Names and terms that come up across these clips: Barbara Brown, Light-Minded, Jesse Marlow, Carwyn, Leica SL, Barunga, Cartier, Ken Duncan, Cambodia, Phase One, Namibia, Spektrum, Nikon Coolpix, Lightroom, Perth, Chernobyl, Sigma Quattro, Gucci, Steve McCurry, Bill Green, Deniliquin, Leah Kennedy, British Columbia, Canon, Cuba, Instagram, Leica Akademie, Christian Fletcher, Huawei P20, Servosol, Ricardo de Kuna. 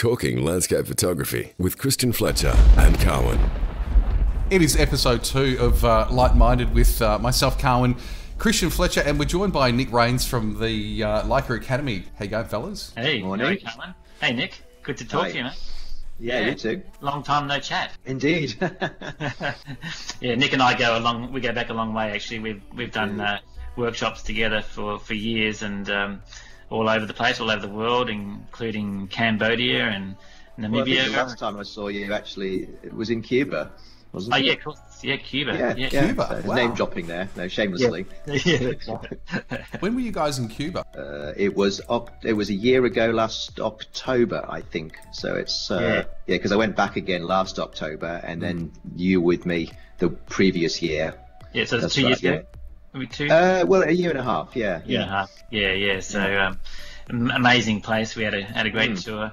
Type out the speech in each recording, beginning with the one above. Talking Landscape Photography with Christian Fletcher and Carwyn. It is episode 2 of Light-Minded with myself, Carwyn, Christian Fletcher, and we're joined by Nick Rains from the Leica Akademie. How you going, fellas? Hey, morning, Carwyn. Hey, Nick. Good to talk to you, man. Yeah, you too. Long time no chat. Indeed. Yeah, Nick and I go back a long way, actually. We've done workshops together for years, and all over the place, all over the world, including Cambodia and Namibia. Well, I think the last time I saw you, actually, it was in Cuba. Wasn't it? Yeah, of course. Yeah, Cuba. Yeah. Cuba. So, wow. Name dropping there, no, shamelessly. Yeah. When were you guys in Cuba? It was a year ago, last October, I think. So it's yeah, because I went back again last October, and then you with me the previous year. Yeah, so it's 2 years ago. Maybe two. Well, a year and a half. Yeah. Year and a half. Yeah. So amazing place. We had a great tour.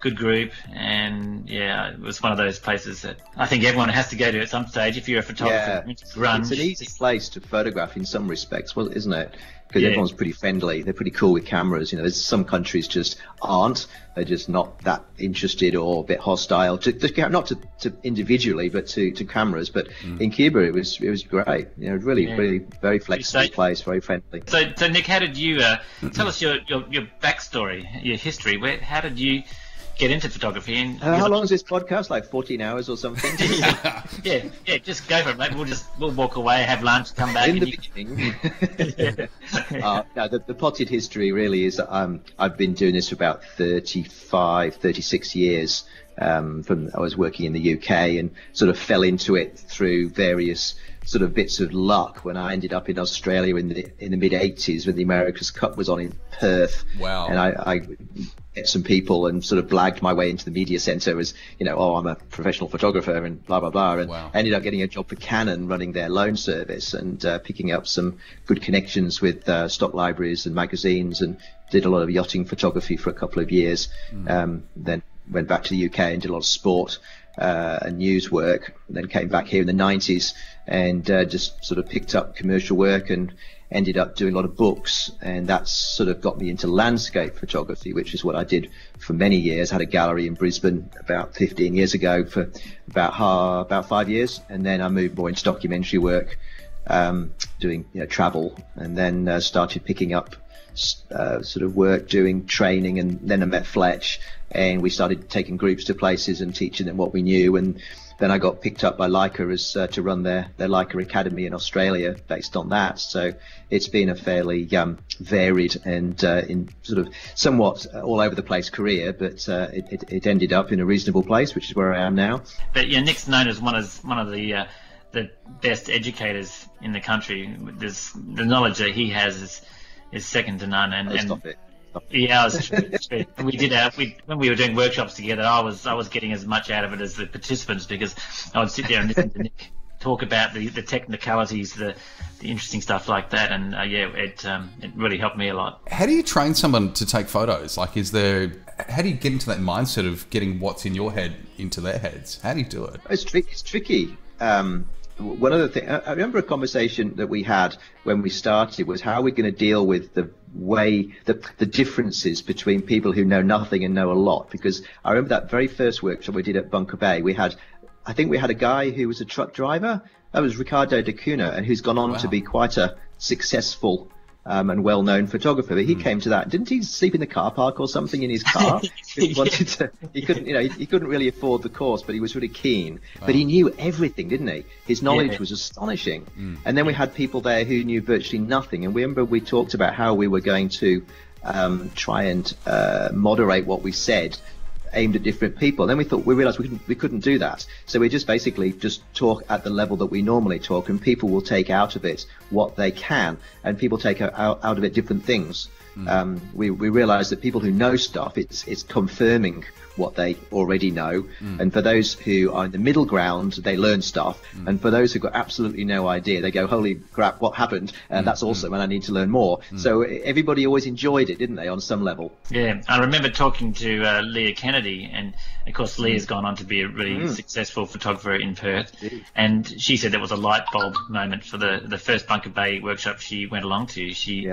Good group, and yeah, it was one of those places that I think everyone has to go to at some stage if you're a photographer. Yeah. It's an easy place to photograph in some respects, well, isn't it? Because everyone's pretty friendly, they're pretty cool with cameras. You know, there's some countries just aren't. They're just not that interested or a bit hostile to not to individually, but to cameras. But in Cuba, it was great. You know, really very flexible place, very friendly. So Nick, how did you tell us your backstory, your history? How did you get into photography? And how long is this podcast? Like 14 hours or something? yeah. Just go for it, mate. We'll walk away, have lunch, come back. In the beginning. No, the potted history really is that I've been doing this for about 36 years. I was working in the UK and sort of fell into it through various sort of bits of luck when I ended up in Australia in the mid 80s when the America's Cup was on in Perth. Wow. And I met some people and sort of blagged my way into the media center as, you know, oh, I'm a professional photographer and blah, blah, blah. And ended up getting a job for Canon running their loan service and picking up some good connections with stock libraries and magazines, and did a lot of yachting photography for a couple of years. Then went back to the UK and did a lot of sport and news work, and then came back here in the 90s and just sort of picked up commercial work and ended up doing a lot of books, and that's sort of got me into landscape photography, which is what I did for many years. I had a gallery in Brisbane about 15 years ago for about 5 years, and then I moved more into documentary work, doing, you know, travel, and then started picking up sort of work doing training, and then I met Fletch and we started taking groups to places and teaching them what we knew, and then I got picked up by Leica to run their Leica Akademie in Australia based on that. So it's been a fairly varied and in sort of somewhat all over the place career, but it ended up in a reasonable place, which is where I am now. But yeah, Nick's known as one of the best educators in the country. There's the knowledge that he has is second to none, and true. We did when we were doing workshops together, I was getting as much out of it as the participants, because I would sit there and listen to Nick talk about the technicalities, the interesting stuff like that, and it really helped me a lot. How do you train someone to take photos? Like, how do you get into that mindset of getting what's in your head into their heads? How do you do it? It's tricky. One other thing, I remember a conversation that we had when we started was how we're going to deal with the differences between people who know nothing and know a lot, because I remember that very first workshop we did at Bunker Bay, I think we had a guy who was a truck driver. That was Ricardo de Kuna, and who's gone on to be quite a successful and well-known photographer, but he came to that. Didn't he sleep in the car park or something in his car? He wanted to. He couldn't, you know, he couldn't really afford the course, but he was really keen. Wow. But he knew everything, didn't he? His knowledge was astonishing. And then we had people there who knew virtually nothing. And we remember we talked about how we were going to try and moderate what we said, aimed at different people. And then we realized we couldn't do that, so we just talk at the level that we normally talk, and people will take out of it what they can, and people take out of it different things. We realized that people who know stuff, it's confirming what they already know, and for those who are in the middle ground, they learn stuff, and for those who've got absolutely no idea, they go, holy crap, what happened? And that's awesome, and I need to learn more. So everybody always enjoyed it, didn't they, on some level? Yeah, I remember talking to Leah Kennedy, and of course Leah's gone on to be a really successful photographer in Perth, and she said that was a light bulb moment for the first Bunker Bay workshop she went along to. She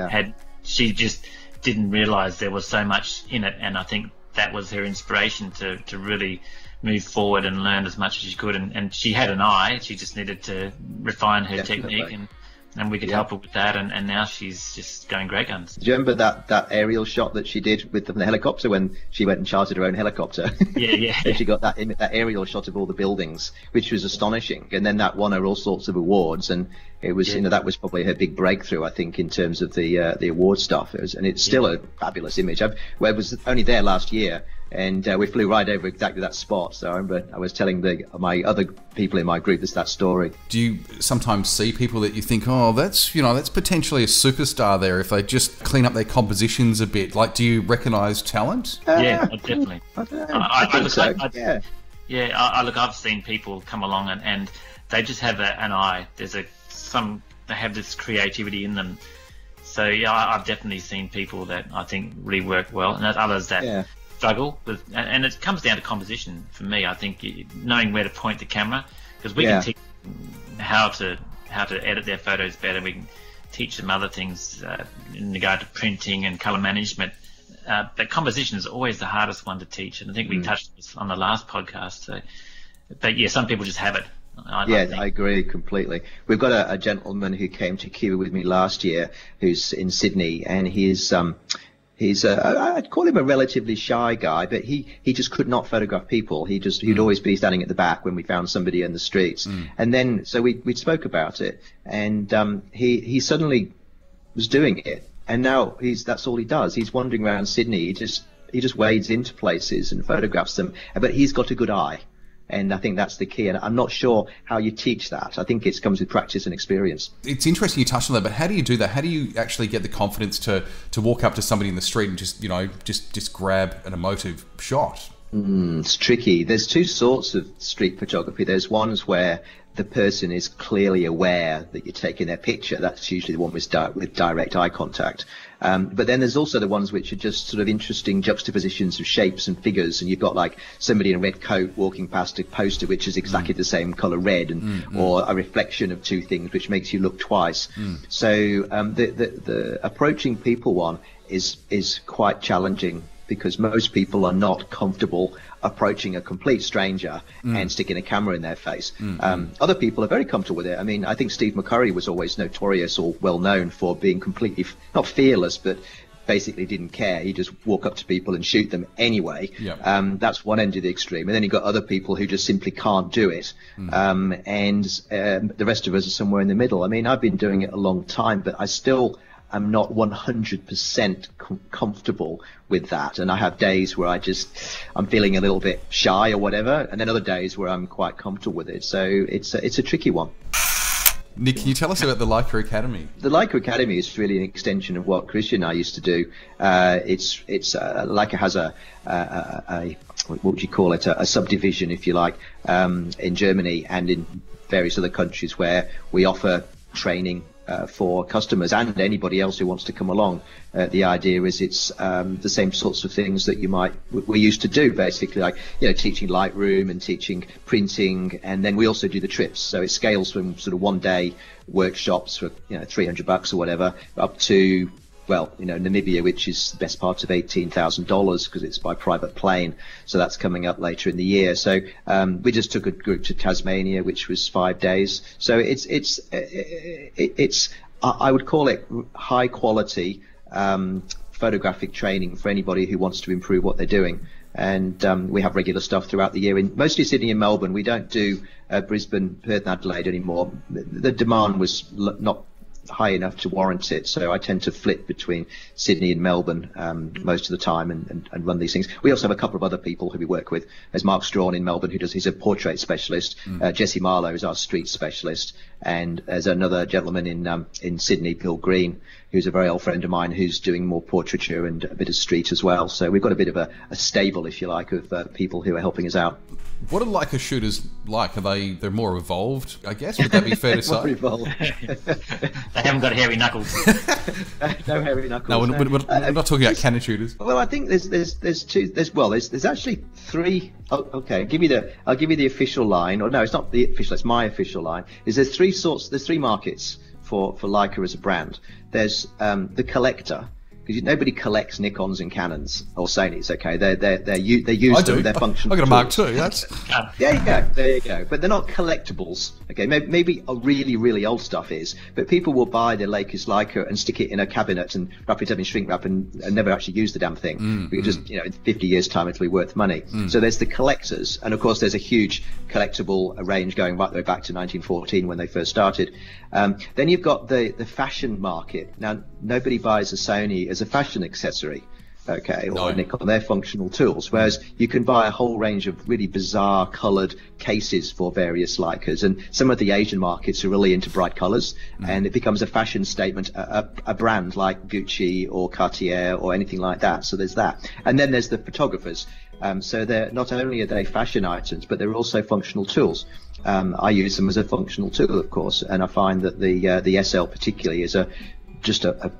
just didn't realize there was so much in it, and I think that was her inspiration to really move forward and learn as much as she could. And she had an eye, she just needed to refine her technique, and we could help her with that. And now she's just going great guns. Do you remember that aerial shot that she did with the helicopter when she went and chartered her own helicopter? Yeah. And she got that aerial shot of all the buildings, which was astonishing. And then that won her all sorts of awards. And it was, that was probably her big breakthrough, I think, in terms of the award stuff. And it's still a fabulous image. I was only there last year, and we flew right over exactly that spot. So I remember I was telling my other people in my group that story. Do you sometimes see people that you think, oh, that's potentially a superstar there if they just clean up their compositions a bit? Like, do you recognise talent? Yeah, definitely. I look, I've seen people come along and they just have an eye. They have this creativity in them. So yeah, I've definitely seen people that I think really work well, and there's others that struggle with, and it comes down to composition for me. I think knowing where to point the camera, because we can teach them how to edit their photos better. We can teach them other things in regard to printing and color management, but composition is always the hardest one to teach, and I think we touched this on the last podcast. So, but yeah, some people just have it. I agree completely. We've got a gentleman who came to Cuba with me last year, who's in Sydney, and he's I'd call him a relatively shy guy, but he just could not photograph people. He'd always be standing at the back when we found somebody in the streets. And then, so we spoke about it, and he suddenly was doing it, and now that's all he does. He's wandering around Sydney. He just wades into places and photographs them, but he's got a good eye. And I think that's the key. And I'm not sure how you teach that. I think it comes with practice and experience. It's interesting you touched on that, but how do you do that? How do you actually get the confidence to walk up to somebody in the street and just grab an emotive shot? It's tricky. There's two sorts of street photography. There's ones where the person is clearly aware that you're taking their picture. That's usually the one with direct eye contact. But then there's also the ones which are just sort of interesting juxtapositions of shapes and figures, and you've got like somebody in a red coat walking past a poster which is exactly the same color red, and or a reflection of two things which makes you look twice. So the approaching people one is quite challenging, because most people are not comfortable approaching a complete stranger and sticking a camera in their face. Other people are very comfortable with it. I mean, I think Steve McCurry was always notorious or well known for being completely, not fearless, but basically didn't care. He just walk up to people and shoot them anyway. That's one end of the extreme, and then you've got other people who just simply can't do it. The rest of us are somewhere in the middle. I mean, I've been doing it a long time, but I still am not 100% comfortable with that, and I have days where I'm feeling a little bit shy or whatever, and then other days where I'm quite comfortable with it. So it's a tricky one. Nick, can you tell us about the Leica Akademie? The Leica Akademie is really an extension of what Christian and I used to do. Leica has a what would you call it, a subdivision, if you like, in Germany and in various other countries, where we offer training for customers and anybody else who wants to come along. The idea is it's the same sorts of things that we used to do, basically, like teaching Lightroom and teaching printing, and then we also do the trips. So it scales from sort of one-day workshops for $300 or whatever, up to Namibia, which is the best part of $18,000 because it's by private plane. So that's coming up later in the year. So we just took a group to Tasmania, which was 5 days. So it's I would call it high quality photographic training for anybody who wants to improve what they're doing. And we have regular stuff throughout the year, in mostly Sydney and Melbourne. We don't do Brisbane, Perth and Adelaide anymore. The demand was not high enough to warrant it, so I tend to flip between Sydney and Melbourne most of the time and run these things. We also have a couple of other people who we work with. There's Mark Strawn in Melbourne, he's a portrait specialist. Jesse Marlow is our street specialist, and there's another gentleman in Sydney, Bill Green, who's a very old friend of mine, who's doing more portraiture and a bit of street as well. So we've got a bit of a stable, if you like, of people who are helping us out. What are Leica shooters like? They're more evolved, I guess? Would that be fair to say? More evolved. They haven't got hairy knuckles. No hairy knuckles. No, we're not talking about Canon shooters. Well, I think there's actually three. Oh, okay, I'll give you the official line. Or no, it's not the official. It's my official line. There's three markets for Leica as a brand. There's the collector, because nobody collects Nikons and Canons or Sonys. Okay, they're used. They're functional. I got a Mark II. That's there you go, there you go. But they're not collectibles. Okay, maybe a really old stuff is, but people will buy their Leica's Leica and stick it in a cabinet and wrap it up in shrink wrap and never actually use the damn thing. Because just in 50 years' time it'll be worth money. So there's the collectors, and of course there's a huge collectible range going right the way back to 1914 when they first started. Then you've got the fashion market. Now nobody buys a Sony as a fashion accessory, okay, or a Nikon. They're functional tools, whereas you can buy a whole range of really bizarre coloured cases for various Leicas, and some of the Asian markets are really into bright colours, and it becomes a fashion statement, a brand like Gucci or Cartier or anything like that. So there's that, and then there's the photographers. So they're not only are they fashion items, but they're also functional tools. I use them as a functional tool, of course, and I find that the SL particularly is just a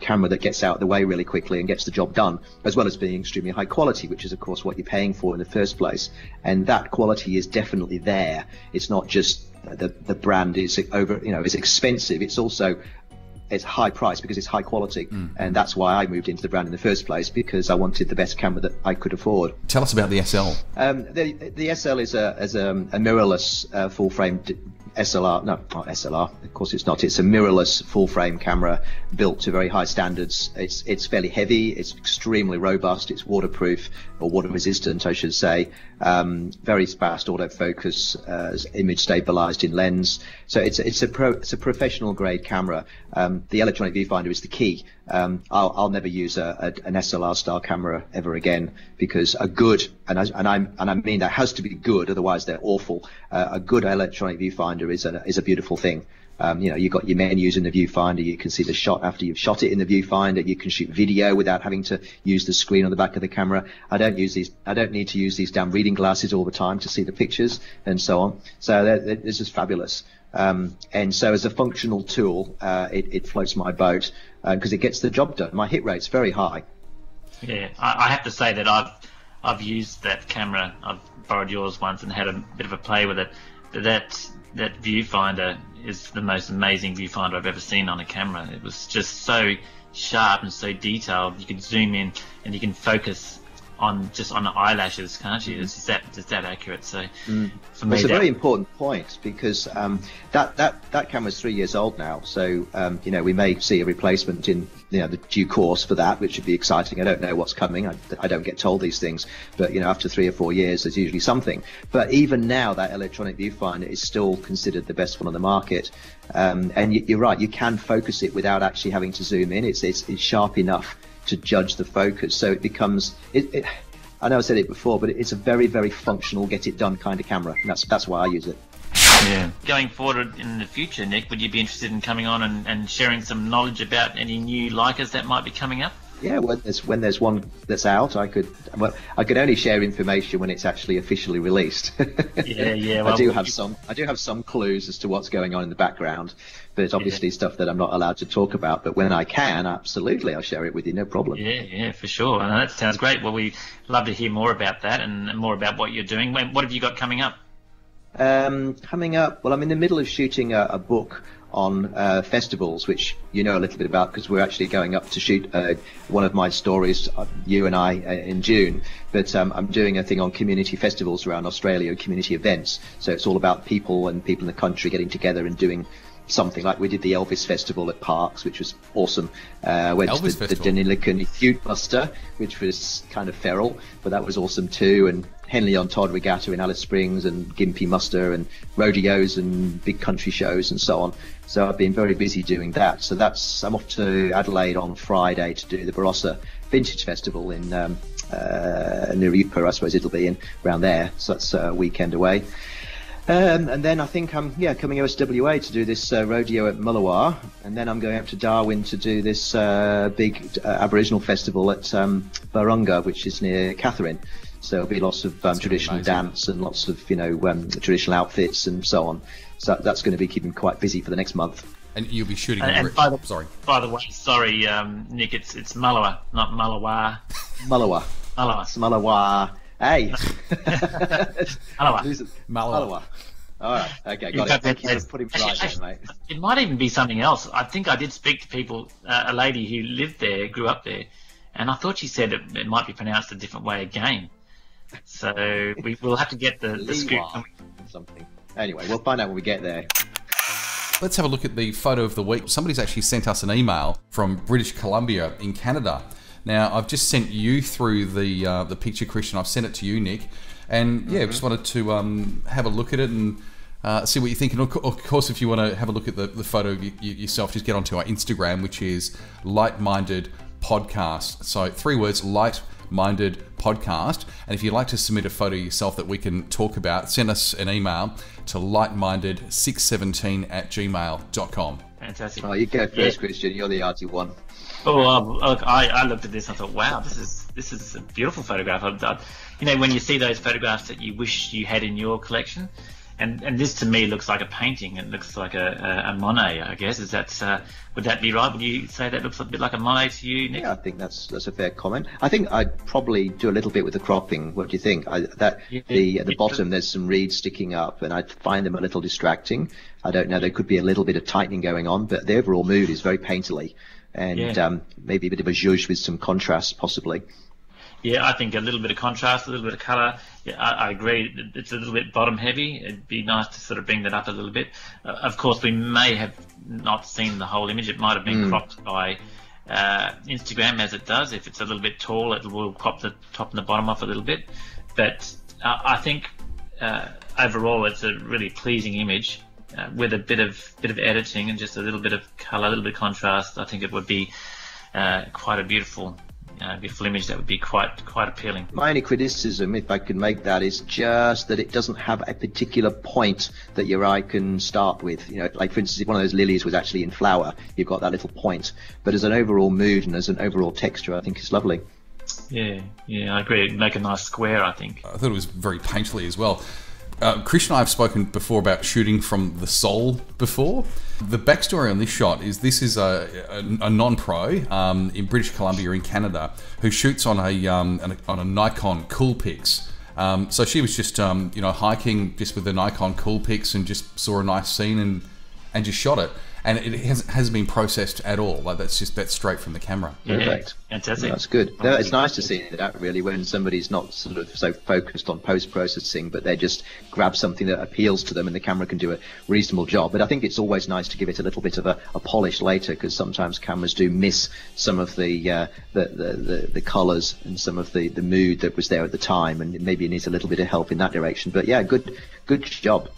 camera that gets out of the way really quickly and gets the job done, as well as being extremely high quality, which is of course what you're paying for in the first place. And that quality is definitely there. It's not just the brand is over, is expensive. It's also high price because it's high quality, and that's why I moved into the brand in the first place, because I wanted the best camera that I could afford. Tell us about the SL. The SL is a mirrorless full-frame SLR. No, not SLR. Of course, it's not. It's a mirrorless full-frame camera built to very high standards. It's fairly heavy. It's extremely robust. It's waterproof, or water-resistant, I should say. Very fast autofocus, image stabilized in lens. So it's a professional-grade camera. The electronic viewfinder is the key. I'll never use an SLR style camera ever again, because a good, and I mean that has to be good, otherwise they're awful. A good electronic viewfinder is a beautiful thing. You've got your menus in the viewfinder. You can see the shot after you've shot it in the viewfinder. You can shoot video without having to use the screen on the back of the camera. I don't need to use these damn reading glasses all the time to see the pictures and so on. So this is fabulous. And so as a functional tool, it floats my boat, because it gets the job done. My hit rate's very high. Yeah, I have to say that I've used that camera. I've borrowed yours once and had a bit of a play with it. But that viewfinder is the most amazing viewfinder I've ever seen on a camera. It was just so sharp and so detailed. You can zoom in and you can focus on the eyelashes, can't you? It's that accurate. So for me, it's a very important point, because that camera's 3 years old now. So we may see a replacement in the due course for that, which would be exciting. I don't know what's coming. I don't get told these things, but after 3 or 4 years, there's usually something. But even now, that electronic viewfinder is still considered the best one on the market. And you're right, you can focus it without actually having to zoom in. It's sharp enough to judge the focus, so it becomes I know I said it before, but it's a very functional, get it done kind of camera, and that's why I use it. Yeah. Going forward in the future, Nick, would you be interested in coming on and sharing some knowledge about any new Leicas that might be coming up? Yeah, when there's one that's out, I could only share information when it's actually officially released. Yeah. Well, I do have some clues as to what's going on in the background, but it's obviously stuff that I'm not allowed to talk about. But when I can, absolutely, I'll share it with you, no problem. Yeah, for sure. And that sounds great. Well, we'd love to hear more about that and more about what you're doing. What have you got coming up? Coming up, well, I'm in the middle of shooting a book on festivals, which a little bit about, because we're actually going up to shoot one of my stories, you and I, in June. But I'm doing a thing on community festivals around Australia, community events. So it's all about people in the country getting together and doing something, like we did the Elvis Festival at Parkes, which was awesome. Went Elvis to the Deniliquin Ute Buster, which was kind of feral, but that was awesome too. And Henley on Todd Regatta in Alice Springs, and Gympie Muster, and rodeos and big country shows and so on. So I've been very busy doing that. So I'm off to Adelaide on Friday to do the Barossa Vintage Festival in Naropa, I suppose it'll be in around there. So that's a weekend away. And then I think I'm coming OSWA to do this rodeo at Mullowar, and then I'm going up to Darwin to do this big Aboriginal festival at Barunga, which is near Katherine. So there'll be lots of traditional dance and lots of traditional outfits and so on. So that's going to be keeping quite busy for the next month. And you'll be shooting. And by the way, sorry, Nick, it's Mullowar, not Mullowar. Mullowar. Hey. Mullowar. All right. Okay, got it. Let's put him right there, mate. It might even be something else. I think I did speak to people, a lady who lived there, grew up there, and I thought she said it might be pronounced a different way again. So we will have to get the script. Something. Anyway, we'll find out when we get there. Let's have a look at the photo of the week. Somebody's actually sent us an email from British Columbia in Canada. Now, I've just sent you through the picture, Christian. I've sent it to you, Nick. And yeah, just wanted to have a look at it and see what you think. And of course, if you want to have a look at the photo yourself, just get onto our Instagram, which is Light-Minded Podcast. So 3 words, Light-Minded Podcast. And if you'd like to submit a photo yourself that we can talk about, send us an email to lightminded617@gmail.com. Fantastic. Oh, you go first, Christian. You're the arty one. Oh, look, I looked at this and I thought, wow, this is a beautiful photograph. You know, when you see those photographs that you wish you had in your collection, and this to me looks like a painting. It looks like a Monet, I guess. Is that would that be right? Would you say that looks a bit like a Monet to you, Nick? Yeah, I think that's a fair comment. I think I'd probably do a little bit with the cropping. What do you think? At the bottom there's some reeds sticking up, and I find them a little distracting. I don't know. There could be a little bit of tightening going on, but the overall mood is very painterly, and maybe a bit of a zhuzh with some contrast, possibly. Yeah, I think a little bit of contrast, a little bit of colour. Yeah, I agree. It's a little bit bottom heavy. It'd be nice to sort of bring that up a little bit. Of course, we may have not seen the whole image. It might have been cropped by Instagram, as it does. If it's a little bit tall, it will crop the top and the bottom off a little bit. But I think overall, it's a really pleasing image with a bit of editing and just a little bit of colour, a little bit of contrast. I think it would be quite a beautiful image that would be quite appealing. My only criticism, if I can make that, is just that it doesn't have a particular point that your eye can start with. You know, like for instance, if one of those lilies was actually in flower, you've got that little point. But as an overall mood and as an overall texture, I think it's lovely. Yeah, I agree. It'd make a nice square, I think. I thought it was very painterly as well. Christian and I have spoken before about shooting from the soul before. The backstory on this shot is this is a non-pro in British Columbia in Canada who shoots on a Nikon Coolpix. So she was just you know, hiking just with the Nikon Coolpix and just saw a nice scene and just shot it. And it hasn't been processed at all. Like that's straight from the camera. Yeah. Perfect. Fantastic. That's good. No, it's nice to see that really when somebody's not sort of so focused on post-processing, but they just grab something that appeals to them and the camera can do a reasonable job. But I think it's always nice to give it a little bit of a polish later, because sometimes cameras do miss some of the colours and some of the mood that was there at the time, and maybe it needs a little bit of help in that direction. But yeah, good job.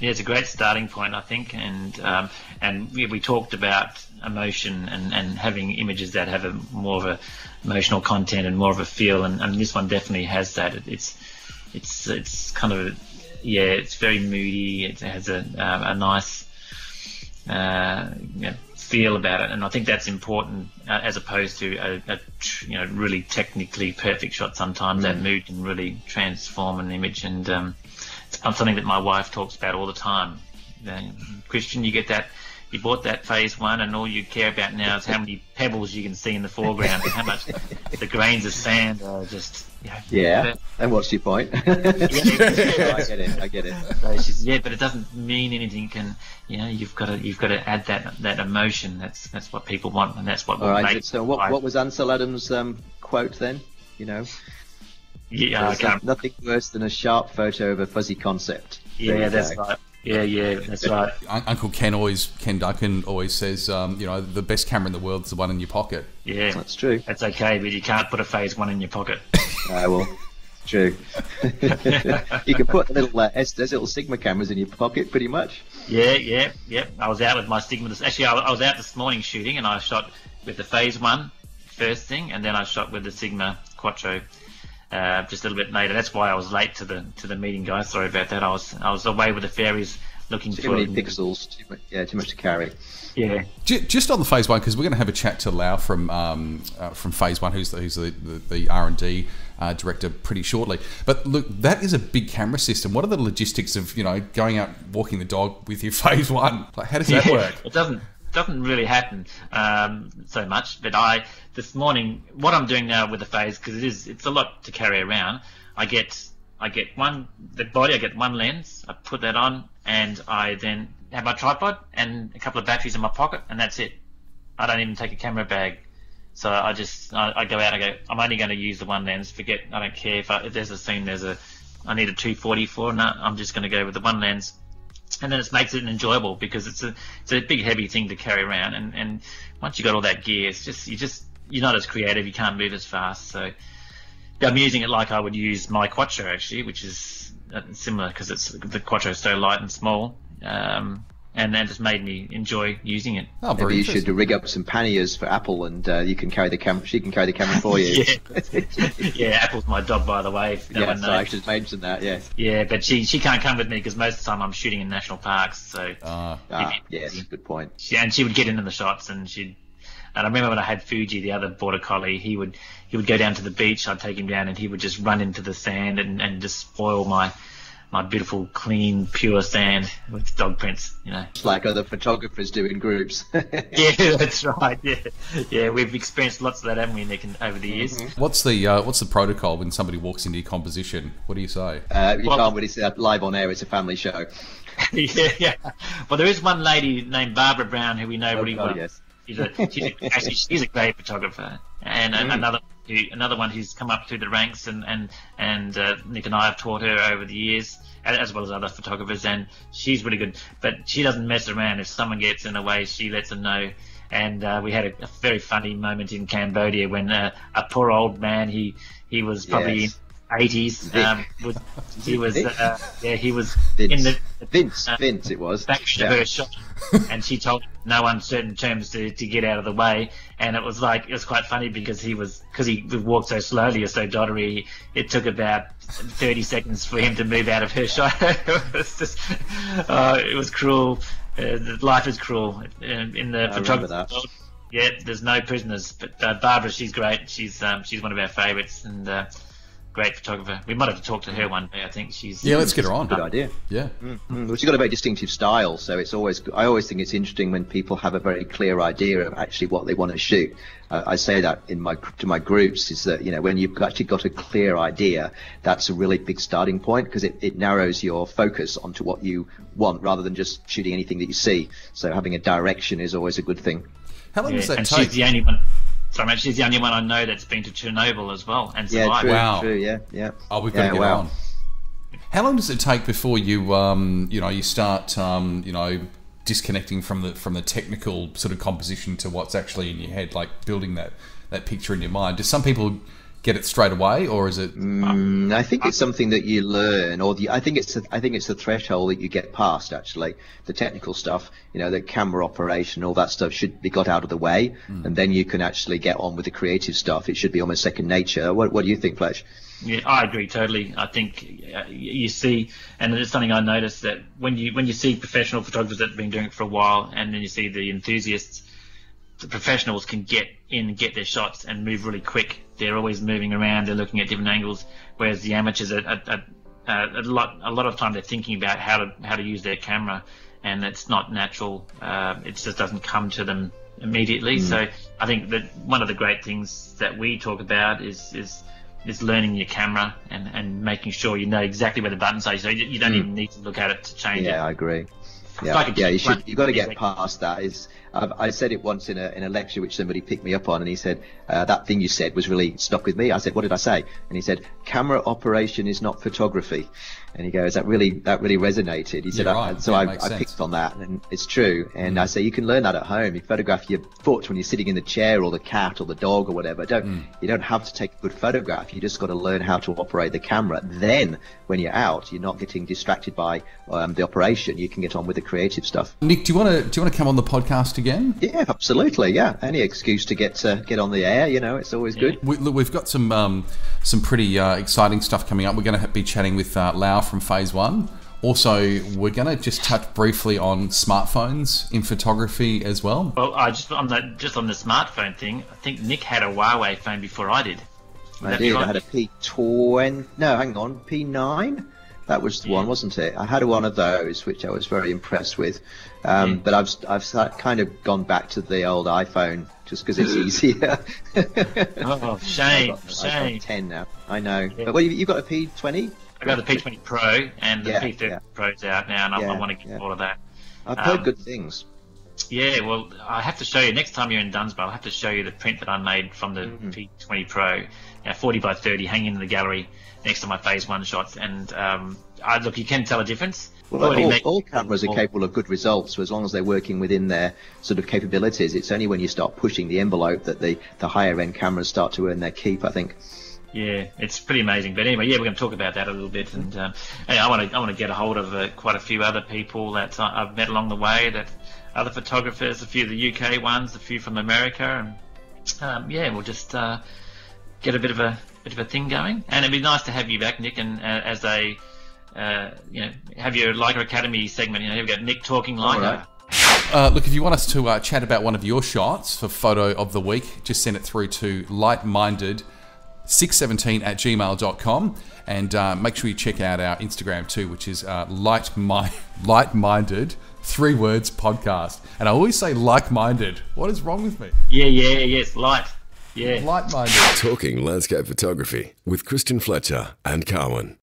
Yeah, it's a great starting point, I think, and we talked about emotion and having images that have more of a emotional content and more of a feel, and this one definitely has that. It's kind of it's very moody. It has a nice feel about it, and I think that's important as opposed to a really technically perfect shot. Sometimes that mood can really transform an image and. Something that my wife talks about all the time. Christian, you get that. You bought that Phase One, and all you care about now is how many pebbles you can see in the foreground, and how much the grains of sand are just. You know, and what's your point? I get it. So she says, yeah, but it doesn't mean anything. And you know, you've got to add that emotion. That's what people want, and that's what. All right. So what was Ansel Adams' quote then? You know. Yeah, nothing worse than a sharp photo of a fuzzy concept. Yeah, that's right. Yeah, that's right. Uncle Ken Duncan always says, you know, the best camera in the world is the one in your pocket. Yeah, that's true. That's okay, but you can't put a Phase One in your pocket. Well, true. You can put little those little Sigma cameras in your pocket, pretty much. Yeah. I was out with my Sigma. Actually, I was out this morning shooting, and I shot with the Phase One first thing, and then I shot with the Sigma Quattro. Just a little bit later. That's why I was late to the meeting, guys. Sorry about that. I was away with the fairies looking for too many pixels. Too much to carry. Yeah. Just on the Phase One, because we're going to have a chat to Lau from Phase One, who's the R&D director, pretty shortly. But look, that is a big camera system. What are the logistics of going out walking the dog with your Phase One? Like, how does that work? It doesn't really happen so much, but this morning, what I'm doing now with the Phase, because it's a lot to carry around, I get I get the body, I get one lens, I put that on, and I then have my tripod and a couple of batteries in my pocket, and that's it. I don't even take a camera bag. So I just, I go out, I go, I'm only going to use the one lens, forget, I don't care if there's a scene, I need a 240 for, no, I'm just going to go with the one lens. And then it makes it enjoyable, because it's a big heavy thing to carry around, and once you got all that gear, it's just you're not as creative, you can't move as fast. So I'm using it like I would use my Quattro, actually, which is similar, because it's the Quattro is so light and small, and that just made me enjoy using it. Oh, maybe you should rig up some panniers for Apple, and you can carry the camera. She can carry the camera for you. Yeah, Apple's my job, by the way. If no one knows. So I should mention that. Yeah. Yeah, but she can't come with me because most of the time I'm shooting in national parks. So yes, good point. She would get into the shots, and she'd. And I remember when I had Fuji, the other border collie, he would go down to the beach. I'd take him down, and he would just run into the sand and just spoil my beautiful, clean, pure sand with dog prints, you know. It's like other photographers do in groups. Yeah, that's right. Yeah, yeah, we've experienced lots of that, haven't we, Nick, over the years? Mm-hmm. What's the protocol when somebody walks into your composition? What do you say? Can't really say that live on air. It's a family show. Yeah. Well, there is one lady named Barbara Brown who we know really well. Yes. She's a great photographer, and another one who's come up through the ranks, and Nick and I have taught her over the years, as well as other photographers, and she's really good. But she doesn't mess around. If someone gets in her way, she lets them know. And we had a very funny moment in Cambodia when a poor old man, he was probably in his 80s. He was Vince. In the Vince it was back to her shop. And she told him no uncertain terms to get out of the way, and it was like, it was quite funny because he walked so slowly or so doddery, it took about 30 seconds for him to move out of her shot. It was just, it was cruel. Life is cruel in the photography world. Yeah, there's no prisoners. But Barbara, she's great. She's one of our favourites, and great photographer. We might have to talk to her one day, I think. Let's get her on. Good idea. Yeah. Mm-hmm. Well, she's got a very distinctive style, so it's always, I always think it's interesting when people have a very clear idea of actually what they want to shoot. I say that to my groups, is that, you know, when you've actually got a clear idea, that's a really big starting point, because it narrows your focus onto what you want rather than just shooting anything that you see. So having a direction is always a good thing. How long does that take? She's the only one. So she's the only one I know that's been to Chernobyl as well, and survived. True, yeah. Oh, we've got to get on. How long does it take before you, you start, disconnecting from the technical sort of composition to what's actually in your head, like building that picture in your mind? Do some people get it straight away, or is it? I think it's something that you learn, I think it's the threshold that you get past. Actually, the technical stuff, you know, the camera operation, all that stuff should be got out of the way, and then you can actually get on with the creative stuff. It should be almost second nature. What do you think, Fletch? Yeah, I agree totally. I think you see, and it's something I noticed, that when you see professional photographers that have been doing it for a while, and then you see the enthusiasts. The professionals can get in and get their shots and move really quick. They're always moving around. They're looking at different angles, whereas the amateurs a lot of time they're thinking about how to use their camera, and it's not natural. It just doesn't come to them immediately. So I think that one of the great things that we talk about is learning your camera and making sure you know exactly where the buttons are. So you don't even need to look at it to change it. Yeah, I agree. Yeah, you've got to get past that. I said it once in a lecture which somebody picked me up on, and he said, that thing you said was really stuck with me. I said, what did I say? And he said, camera operation is not photography. And he goes, that really resonated. He said, I picked on that, and it's true. And I say, you can learn that at home. You photograph your foot when you're sitting in the chair, or the cat, or the dog, or whatever. You don't have to take a good photograph. You just got to learn how to operate the camera. Then when you're out, you're not getting distracted by the operation. You can get on with the creative stuff. Nick, do you want to come on the podcast again? Yeah, absolutely. Yeah, any excuse to get on the air, you know, it's always good. We've got some pretty exciting stuff coming up. We're going to be chatting with Lau from Phase One. Also, we're going to just touch briefly on smartphones in photography as well. Well, just on the smartphone thing, I think Nick had a Huawei phone before I did. I had a P20. No, hang on, P9. That was the one, wasn't it? I had one of those, which I was very impressed with. But I've kind of gone back to the old iPhone just because it's easier. Oh, shame. I've got 10 now. I know. Yeah. But well, you've got a P20? I got the P20 Pro, and the P30 Pro's out now, and I want to get all of that. I've heard good things. Yeah, well, I have to show you next time you're in Dunsborough. I'll have to show you the print that I made from the P20 Pro, 40 by 30, hanging in the gallery next to my Phase One shots. And look, you can tell a difference. Well, all cameras are capable of good results, so as long as they're working within their sort of capabilities. It's only when you start pushing the envelope that the higher end cameras start to earn their keep, I think. Yeah, it's pretty amazing. But anyway, yeah, we're going to talk about that a little bit. And anyway, I want to get a hold of quite a few other people that I've met along the way, that other photographers, a few of the UK ones, a few from America, and yeah, we'll just get a bit of a thing going. And it'd be nice to have you back, Nick, and as a you know, have your Leica Akademie segment. You know, here we got Nick talking Leica. Look, if you want us to chat about one of your shots for photo of the week, just send it through to Light-Minded 617@gmail.com, and make sure you check out our Instagram too, which is Light-Minded 3 words podcast. And I always say like-minded. What is wrong with me? Yes, light. Yeah. Light-Minded. Talking landscape photography with Christian Fletcher and Carwyn.